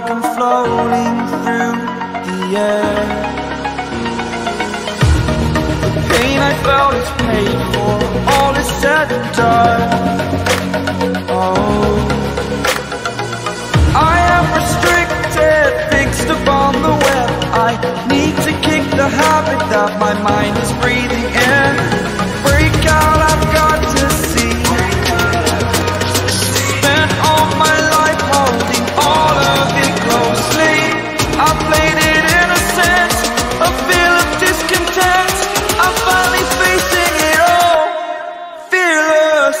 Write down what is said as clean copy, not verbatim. like I'm floating through the air. The pain I felt is paid for, all is said and done. Oh, I am restricted, fixed upon the web. I need to kick the habit that my mind is breathing in. Break out, I've got to see. Spent all my life holding all of it closely. I played it innocent, a feel of discontent. I'm finally facing it all, fearless.